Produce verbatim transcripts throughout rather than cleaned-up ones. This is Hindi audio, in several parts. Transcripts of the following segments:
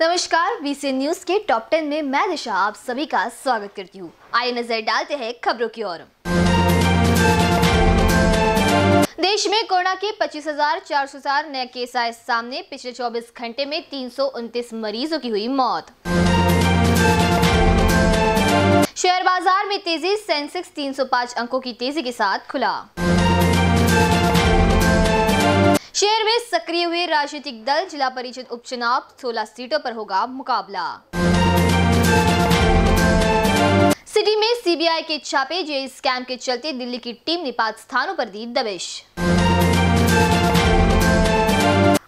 नमस्कार, वीसी न्यूज के टॉप टेन में मैं दिशा आप सभी का स्वागत करती हूँ। आइए नजर डालते हैं खबरों की ओर। देश में कोरोना के पच्चीस हजार चार सौ चार नए केस आए सामने, पिछले चौबीस घंटे में तीन सौ उनतीस मरीजों की हुई मौत। शेयर बाजार में तेजी, सेंसेक्स तीन सौ पाँच अंकों की तेजी के साथ खुला। शेयर में सक्रिय हुए राजनीतिक दल, जिला परिषद उपचुनाव सोलह सीटों पर होगा मुकाबला। सिटी में सीबीआई के छापे, जे स्कैम के चलते दिल्ली की टीम ने पांच स्थानों पर दी दबिश।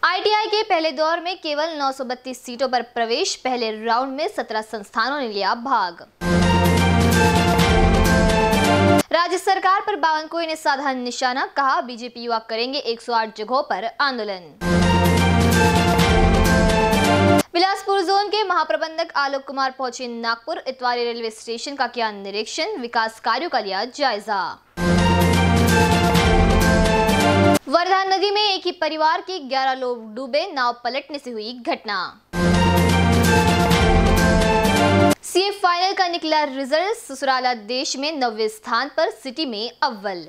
आईटीआई के पहले दौर में केवल नौ सौ बत्तीस सीटों पर प्रवेश, पहले राउंड में सत्रह संस्थानों ने लिया भाग। राज्य सरकार पर बावन कोई ने साधा निशाना, कहा बीजेपी युवा करेंगे एक सौ आठ जगहों पर आंदोलन। बिलासपुर जोन के महाप्रबंधक आलोक कुमार पहुंचे नागपुर, इतवारी रेलवे स्टेशन का किया निरीक्षण, विकास कार्यों का लिया जायजा। वर्धा नदी में एक ही परिवार के ग्यारह लोग डूबे, नाव पलटने से हुई घटना। सीए फाइनल का निकला रिजल्ट, ससुराला देश में नवे स्थान पर, सिटी में अव्वल।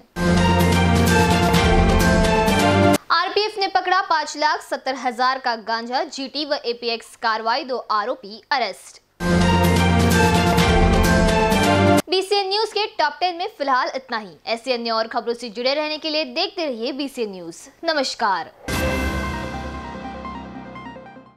आरपीएफ ने पकड़ा पाँच लाख सत्तर हजार का गांजा, जीटी व एपीएक्स कार्रवाई, दो आरोपी अरेस्ट। बीसी न्यूज के टॉप टेन में फिलहाल इतना ही। ऐसी अन्य और खबरों से जुड़े रहने के लिए देखते रहिए बीसी न्यूज। नमस्कार।